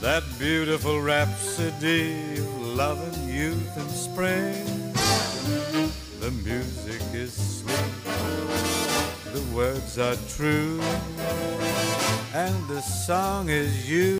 that beautiful rhapsody of love and youth and spring. The music is sweet, the words are true, and the song is you.